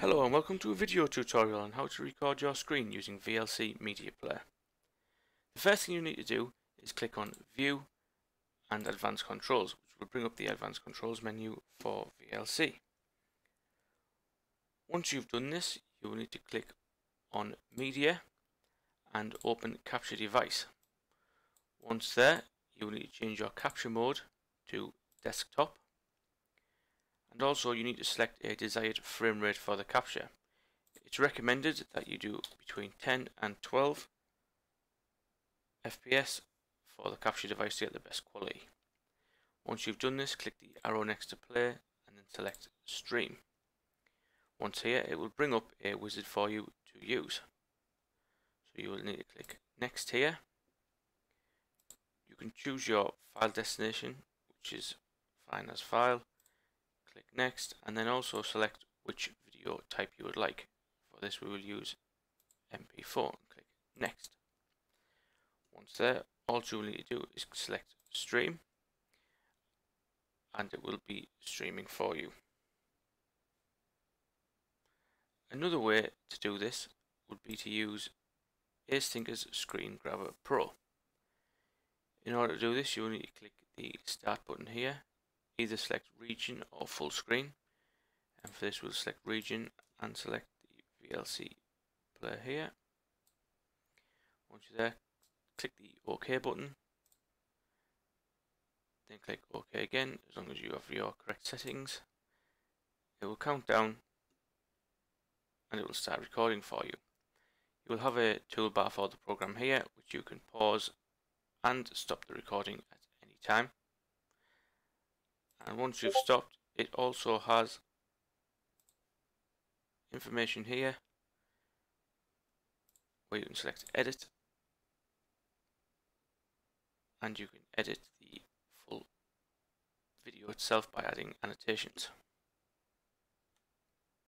Hello and welcome to a video tutorial on how to record your screen using VLC Media Player. The first thing you need to do is click on View and Advanced Controls, which will bring up the Advanced Controls menu for VLC. Once you've done this, you will need to click on Media and open Capture Device. Once there, you will need to change your capture mode to Desktop. And also you need to select a desired frame rate for the capture. It's recommended that you do between 10 and 12 FPS for the capture device to get the best quality. Once you've done this, click the arrow next to play and then select stream. Once here, it will bring up a wizard for you to use. So you will need to click next here. You can choose your file destination, which is fine as file. Click next and then also select which video type you would like. For this we will use MP4. Click next. Once there, all you will need to do is select stream and it will be streaming for you. Another way to do this would be to use AceThinker's Screen Grabber Pro. In order to do this, you will need to click the start button here. Either select region or full screen, and for this we'll select region and select the VLC player here. Once you're there, click the OK button, then click OK again. As long as you have your correct settings, it will count down and it will start recording for you. You will have a toolbar for the program here, which you can pause and stop the recording at any time. And once you've stopped, it also has information here where you can select edit and you can edit the full video itself by adding annotations.